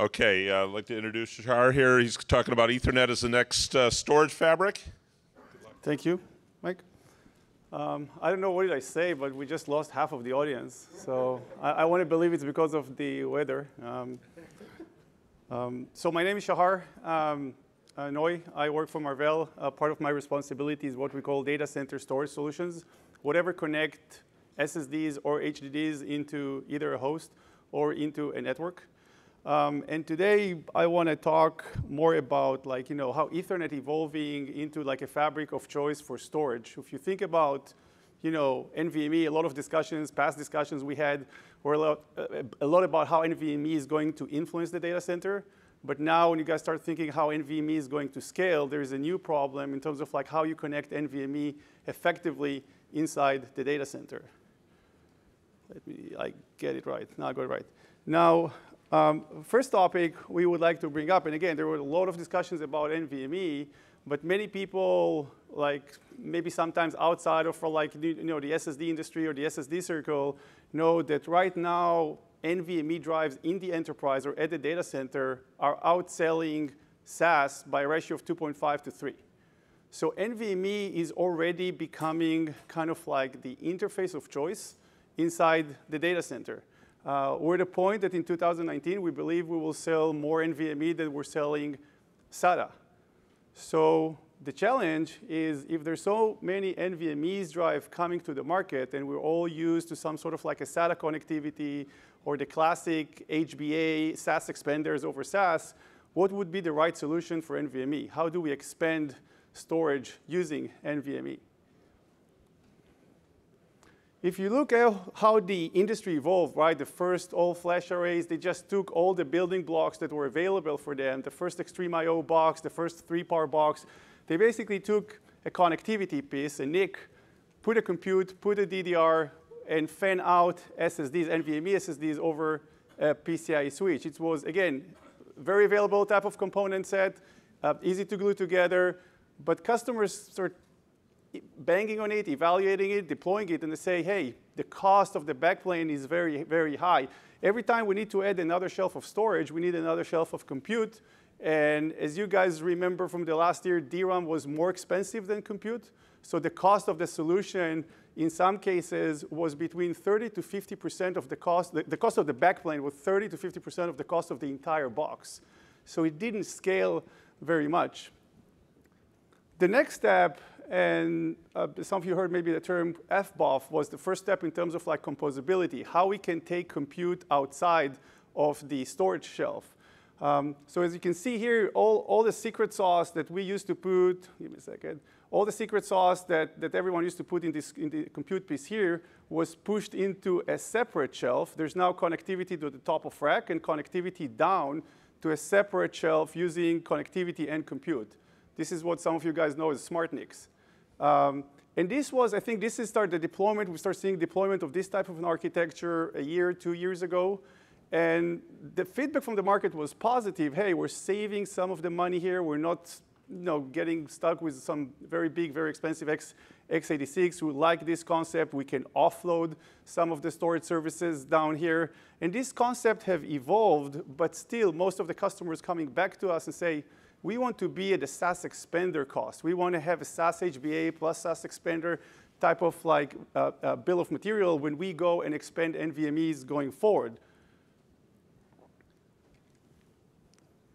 Okay, I'd like to introduce Shahar here. He's talking about Ethernet as the next storage fabric. Good luck. Thank you, Mike. I don't know what did I say, but we just lost half of the audience. So I want to believe it's because of the weather. So my name is Shahar Noy. I work for Marvell. Part of my responsibility is what we call data center storage solutions, whatever connect SSDs or HDDs into either a host or into a network. And today I want to talk more about how Ethernet evolving into like a fabric of choice for storage. If you think about NVMe, a lot of discussions, past discussions we had were a lot about how NVMe is going to influence the data center. But now when you guys start thinking how NVMe is going to scale, there is a new problem in terms of like how you connect NVMe effectively inside the data center. Let me get it right. Now I got it right. Now, first topic we would like to bring up, and again, there were a lot of discussions about NVMe, but many people, maybe sometimes outside of the SSD industry or the SSD circle, know that right now NVMe drives in the enterprise or at the data center are outselling SAS by a ratio of 2.5 to 3. So NVMe is already becoming kind of like the interface of choice inside the data center. We're at a point that in 2019, we believe we will sell more NVMe than we're selling SATA. So the challenge is if there's so many NVMe's drive coming to the market and we're all used to some sort of like a SATA connectivity or the classic HBA SAS expanders over SAS, what would be the right solution for NVMe? How do we expand storage using NVMe? If you look at how the industry evolved, right, the first all-flash arrays, they just took all the building blocks that were available for them, the first Extreme I/O box, the first 3-power box. They basically took a connectivity piece, a NIC, put a compute, put a DDR, and fan out SSDs, NVMe SSDs over a PCIe switch. It was, again, very available type of component set, easy to glue together, but customers sort of banging on it, evaluating it, deploying it, and they say, hey, the cost of the backplane is very, very high. Every time we need to add another shelf of storage, we need another shelf of compute. And as you guys remember from the last year, DRAM was more expensive than compute. So the cost of the solution, in some cases, was between 30 to 50% of the cost. The cost of the backplane was 30 to 50% of the cost of the entire box. So it didn't scale very much. The next step, and some of you heard maybe the term FBOF was the first step in terms of like composability, how we can take compute outside of the storage shelf. So as you can see here, all the secret sauce that we used to put, give me a second, all the secret sauce that everyone used to put in the compute piece here was pushed into a separate shelf. There's now connectivity to the top of rack and connectivity down to a separate shelf using connectivity and compute. This is what some of you guys know as SmartNICs. And this was, I think this is start the deployment. We start seeing deployment of this type of an architecture a year, 2 years ago. And the feedback from the market was positive. Hey, we're saving some of the money here. We're not getting stuck with some very big, very expensive x86. We like this concept. We can offload some of the storage services down here. And this concept have evolved, but still most of the customers coming back to us and say, we want to be at the SAS expander cost. We want to have a SAS HBA plus SAS expander type of bill of material when we go and expand NVMe's going forward.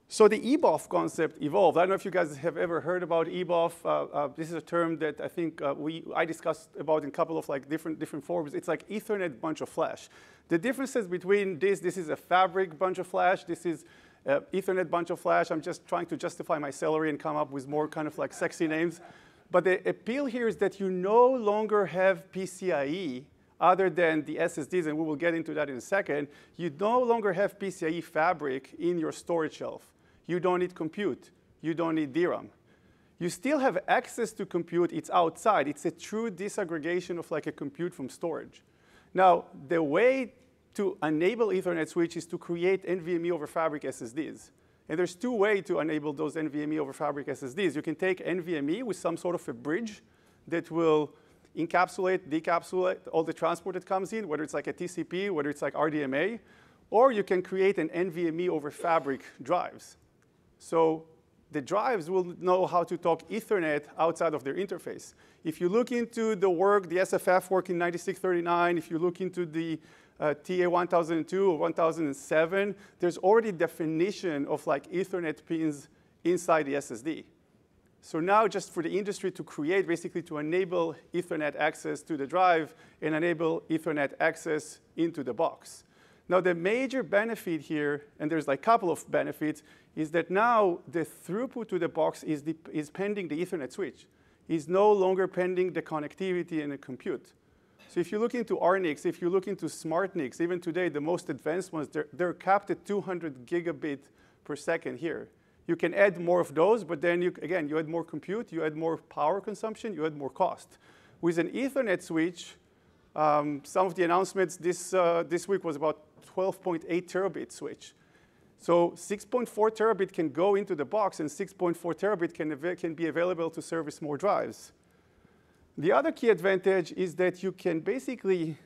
So the eBOF concept evolved. I don't know if you guys have ever heard about eBOF. This is a term that I think I discussed about in a couple of different forums. It's like Ethernet bunch of flash. The differences between this is a fabric bunch of flash. This is Ethernet bunch of flash. I'm just trying to justify my salary and come up with more kind of like sexy names. But the appeal here is that you no longer have PCIe other than the SSDs, and we will get into that in a second. You no longer have PCIe fabric in your storage shelf. You don't need compute. You don't need DRAM. You still have access to compute. It's outside. It's a true disaggregation of like a compute from storage. Now, the way to enable Ethernet switch is to create NVMe over fabric SSDs. And there's two ways to enable those NVMe over fabric SSDs. You can take NVMe with some sort of a bridge that will encapsulate, decapsulate all the transport that comes in, whether it's like a TCP, whether it's like RDMA, Or you can create an NVMe over fabric drives. So the drives will know how to talk Ethernet outside of their interface. If you look into the work, the SFF work in 9639, if you look into the TA 1002 or 1007, there's already definition of like Ethernet pins inside the SSD. So now just for the industry to create, basically to enable Ethernet access to the drive and enable Ethernet access into the box. Now the major benefit here, and there's like a couple of benefits, is that now the throughput to the box is pending the Ethernet switch. It's no longer pending the connectivity and the compute. So if you look into RNICs, if you look into SmartNICs, even today the most advanced ones, they're capped at 200 gigabit per second here. You can add more of those, but then, again, you add more compute, you add more power consumption, you add more cost. With an Ethernet switch, some of the announcements this week was about 12.8 terabit switch. So 6.4 terabit can go into the box, and 6.4 terabit can be available to service more drives. The other key advantage is that you can basically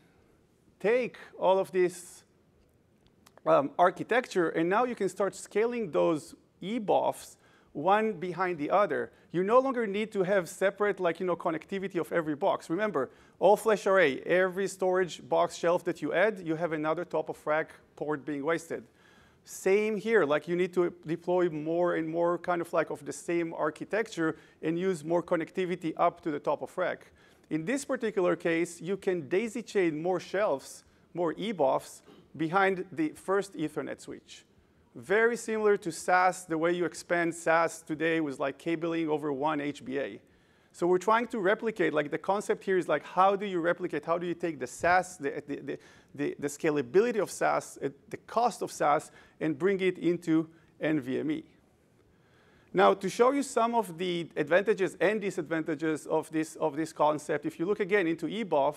take all of this architecture, and now you can start scaling those eBOFs one behind the other. You no longer need to have separate, like, connectivity of every box. Remember, all flash array, every storage box shelf that you add, you have another top of rack port being wasted. Same here, like you need to deploy more and more kind of like of the same architecture and use more connectivity up to the top of rack. In this particular case, you can daisy chain more shelves, more eBOFs behind the first Ethernet switch. Very similar to SAS, the way you expand SAS today was like cabling over one HBA. So we're trying to replicate, like the concept here is like, how do you replicate, how do you take the SAS, the scalability of SAS, the cost of SAS, and bring it into NVMe. Now to show you some of the advantages and disadvantages of this concept, if you look again into eBOF,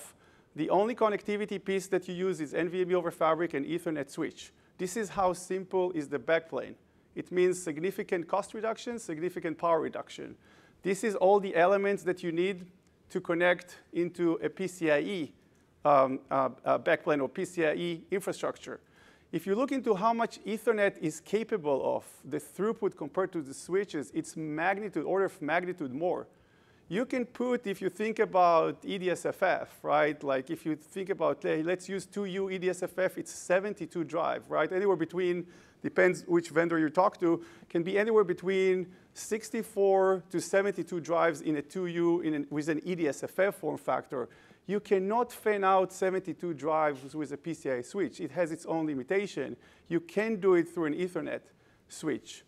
the only connectivity piece that you use is NVMe over fabric and Ethernet switch. This is how simple is the backplane. It means significant cost reduction, significant power reduction. This is all the elements that you need to connect into a PCIe backplane or PCIe infrastructure. If you look into how much Ethernet is capable of, the throughput compared to the switches, it's magnitude, order of magnitude more. You can put, if you think about EDSFF, right? Like if you think about, let's use 2U EDSFF, it's 72 drive, right? Anywhere between, depends which vendor you talk to, can be anywhere between 64 to 72 drives in a 2U with an EDSFF form factor. You cannot fan out 72 drives with a PCIe switch. It has its own limitation. You can do it through an Ethernet switch.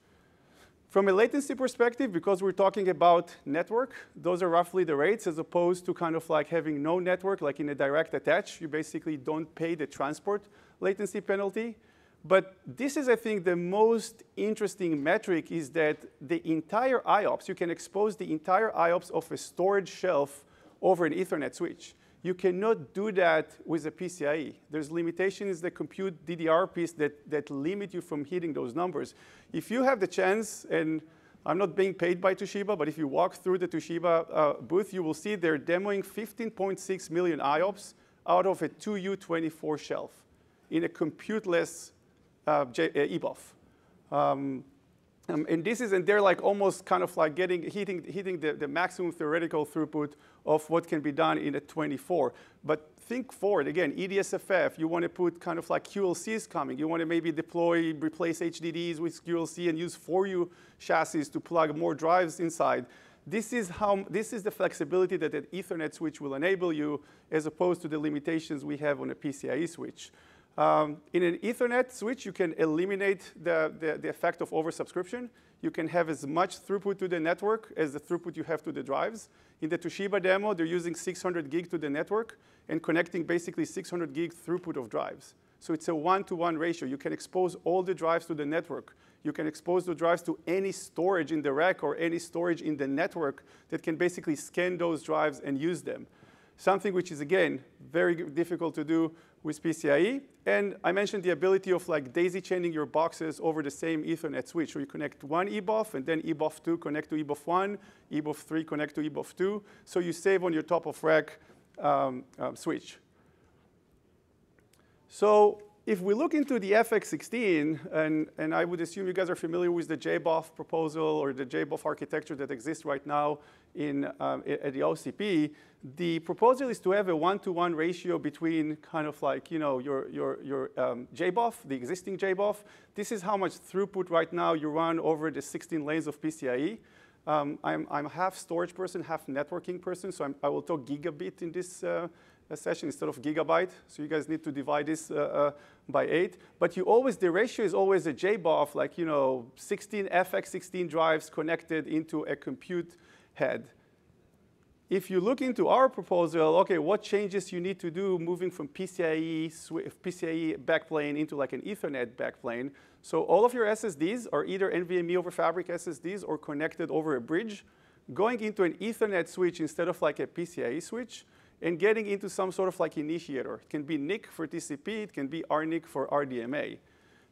From a latency perspective, because we're talking about network, those are roughly the rates as opposed to kind of like having no network, like in a direct attach. You basically don't pay the transport latency penalty. But this is, I think, the most interesting metric is that the entire IOPS, you can expose the entire IOPS of a storage shelf over an Ethernet switch. You cannot do that with a PCIe. There's limitations that compute DDR piece that limit you from hitting those numbers. If you have the chance, and I'm not being paid by Toshiba, but if you walk through the Toshiba booth, you will see they're demoing 15.6 million IOPS out of a 2U24 shelf in a computeless eBOF. And they're like almost kind of like hitting the maximum theoretical throughput of what can be done in a 24. But think forward, again, EDSFF, you want to put kind of like QLCs coming. You want to maybe deploy, replace HDDs with QLC and use 4U chassis to plug more drives inside. This is the flexibility that an Ethernet switch will enable you as opposed to the limitations we have on a PCIe switch. In an Ethernet switch, you can eliminate the effect of oversubscription. You can have as much throughput to the network as the throughput you have to the drives. In the Toshiba demo, they're using 600 gig to the network and connecting basically 600 gig throughput of drives. So it's a one-to-one ratio. You can expose all the drives to the network. You can expose the drives to any storage in the rack or any storage in the network that can basically scan those drives and use them. Something which is, again, very difficult to do with PCIe. And I mentioned the ability of like daisy chaining your boxes over the same Ethernet switch, where you connect one eBOF, and then eBOF 2 connect to eBOF 1, eBOF 3 connect to eBOF 2. So you save on your top of rack switch. So If we look into the FX16, and I would assume you guys are familiar with the JBOF proposal or the JBOF architecture that exists right now in, at the OCP, the proposal is to have a one-to-one ratio between kind of like, you know, your JBOF, the existing JBOF. This is how much throughput right now you run over the 16 lanes of PCIe. I'm half storage person, half networking person, so I will talk gigabit in this session instead of gigabyte, so you guys need to divide this by 8. But you always, the ratio is always a JBOF, like, you know, 16 FX16 drives connected into a compute head. If you look into our proposal, okay, what changes you need to do moving from PCIe backplane into like an Ethernet backplane. So all of your SSDs are either NVMe over fabric SSDs or connected over a bridge, going into an Ethernet switch instead of like a PCIe switch, and getting into some sort of like initiator. It can be NIC for TCP, it can be RNIC for RDMA.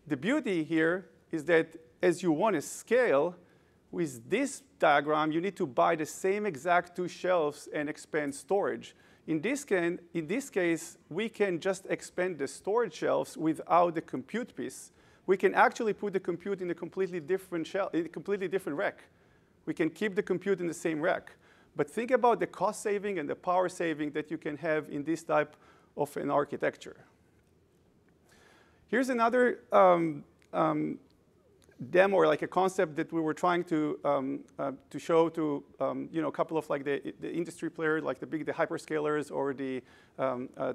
The beauty here is that as you want to scale, with this diagram, you need to buy the same exact two shelves and expand storage. In this case, we can just expand the storage shelves without the compute piece. We can actually put the compute in a completely different shelf, in a completely different rack. We can keep the compute in the same rack. But think about the cost saving and the power saving that you can have in this type of an architecture. Here's another demo, or like a concept that we were trying to show to you know, a couple of like the industry players, like the hyperscalers or the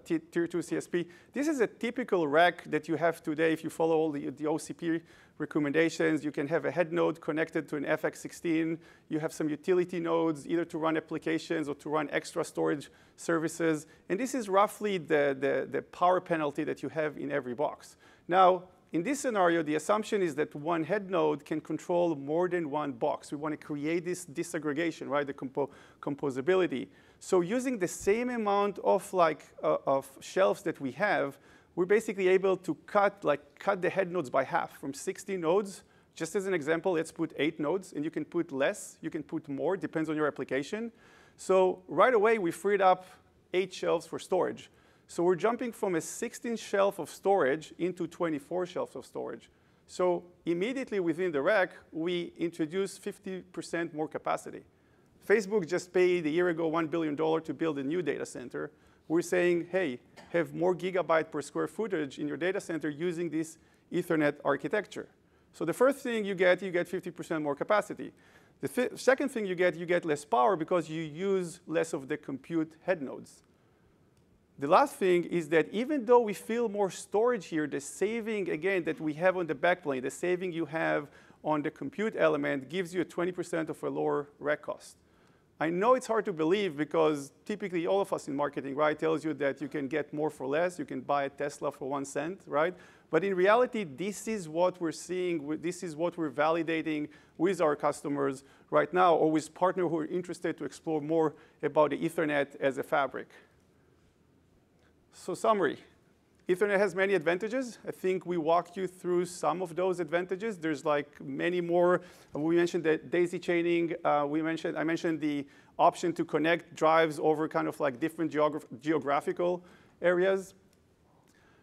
tier 2 CSP. This is a typical rack that you have today. If you follow all the OCP recommendations, you can have a head node connected to an FX16. You have some utility nodes, either to run applications or to run extra storage services. And this is roughly the power penalty that you have in every box. Now, in this scenario, the assumption is that one head node can control more than one box. We want to create this disaggregation, right? The composability. So using the same amount of shelves that we have, we're basically able to cut the head nodes by half, from 60 nodes. Just as an example, let's put 8 nodes, and you can put less, you can put more, depends on your application. So right away, we freed up 8 shelves for storage. So we're jumping from a 16 shelf of storage into 24 shelves of storage. So immediately within the rack, we introduce 50% more capacity. Facebook just paid a year ago $1 billion to build a new data center. We're saying, hey, have more gigabyte per square footage in your data center using this Ethernet architecture. So the first thing you get 50% more capacity. The second thing you get less power because you use less of the compute head nodes. The last thing is that even though we feel more storage here, the saving, again, that we have on the backplane, the saving you have on the compute element gives you a 20% of a lower rack cost. I know it's hard to believe because typically all of us in marketing, right, tells you that you can get more for less. You can buy a Tesla for 1 cent, right? But in reality, this is what we're seeing. This is what we're validating with our customers right now, or with partners who are interested to explore more about the Ethernet as a fabric. So summary, Ethernet has many advantages. I think we walked you through some of those advantages. There's like many more. We mentioned the daisy chaining. I mentioned the option to connect drives over kind of like different geographical areas.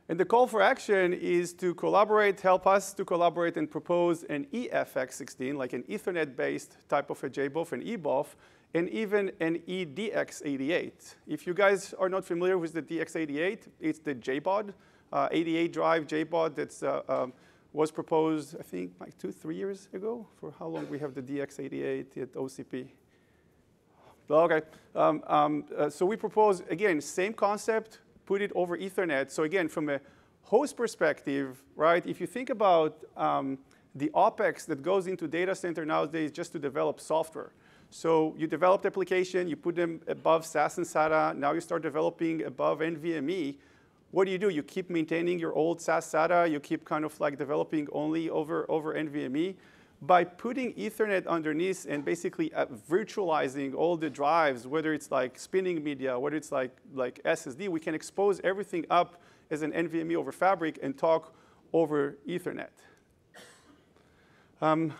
And the call for action is to collaborate, help us to collaborate and propose an EFX16, like an Ethernet-based type of a JBOF and eBOF, and even an EDX88. If you guys are not familiar with the DX88, it's the JBOD, 88 drive JBOD that was proposed, I think, like 2-3 years ago. For how long we have the DX88 at OCP? Okay, so we propose, again, same concept, put it over Ethernet. So again, from a host perspective, right, if you think about the OPEX that goes into data center nowadays just to develop software. So you developed application, you put them above SAS and SATA, now you start developing above NVMe. What do? You keep maintaining your old SAS SATA, you keep kind of like developing only over NVMe. By putting Ethernet underneath and basically virtualizing all the drives, whether it's like spinning media, whether it's like SSD, we can expose everything up as an NVMe over fabric and talk over Ethernet.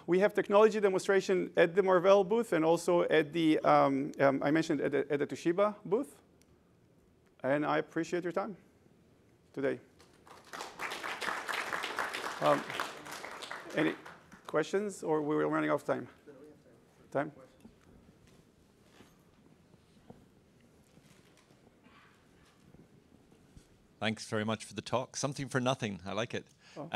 We have technology demonstration at the Marvell booth and also at the, I mentioned at the Toshiba booth. And I appreciate your time today. Any questions, or we're running off time? Time? Thanks very much for the talk. Something for nothing. I like it. Oh.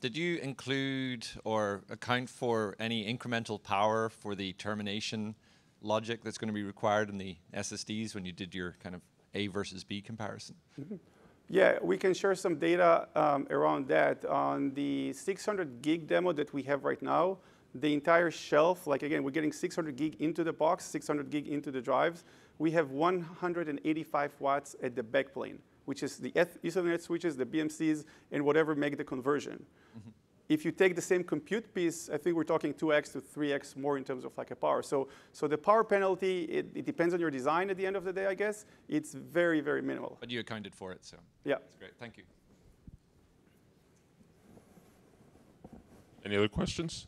Did you include or account for any incremental power for the termination logic that's going to be required in the SSDs when you did your kind of A versus B comparison? Mm-hmm. Yeah, we can share some data around that. On the 600 gig demo that we have right now, the entire shelf, like again, we're getting 600 gig into the box, 600 gig into the drives. We have 185 watts at the backplane, which is the Ethernet switches, the BMCs, and whatever make the conversion. Mm-hmm. If you take the same compute piece, I think we're talking 2x to 3x more in terms of like a power. So the power penalty, it depends on your design at the end of the day, I guess. It's very, very minimal. But you accounted for it, so yeah, that's great. Thank you. Any other questions?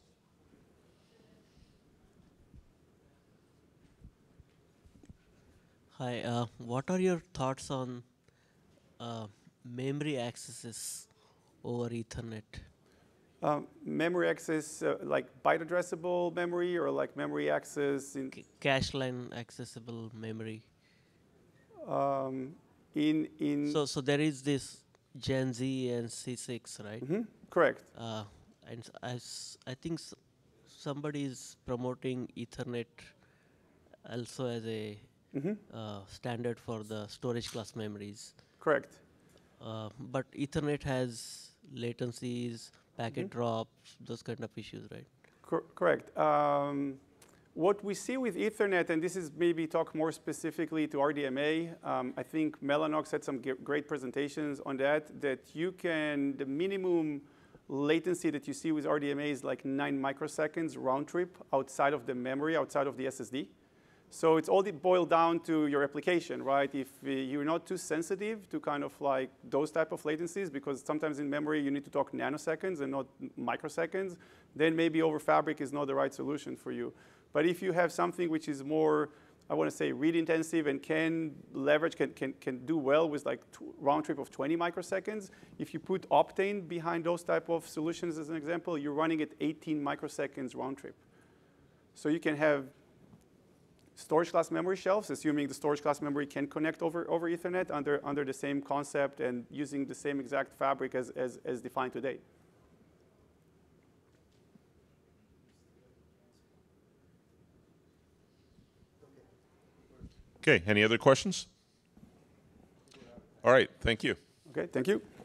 Hi, what are your thoughts on memory accesses over Ethernet? Memory access, like byte addressable memory, or like memory access in cache line accessible memory. So there is this Gen Z and C6, right? Mm-hmm. Correct. And as I think somebody is promoting Ethernet also as a mm-hmm. Standard for the storage class memories. Correct. But Ethernet has latencies, packet mm-hmm. drops, those kind of issues, right? Correct. What we see with Ethernet, and this is maybe talk more specifically to RDMA, I think Mellanox had some great presentations on that, that you can, the minimum latency that you see with RDMA is like 9 microseconds round trip outside of the memory, outside of the SSD. So it's all boiled down to your application, right? If you're not too sensitive to kind of like those type of latencies, because sometimes in memory you need to talk nanoseconds and not microseconds, then maybe over fabric is not the right solution for you. But if you have something which is more, I want to say, read intensive and can leverage, can do well with like round trip of 20 microseconds, if you put Optane behind those type of solutions as an example, you're running at 18 microseconds round trip. So you can have storage class memory shelves, assuming the storage class memory can connect over Ethernet under the same concept and using the same exact fabric as defined today. Okay, any other questions? All right, thank you. Okay, thank you.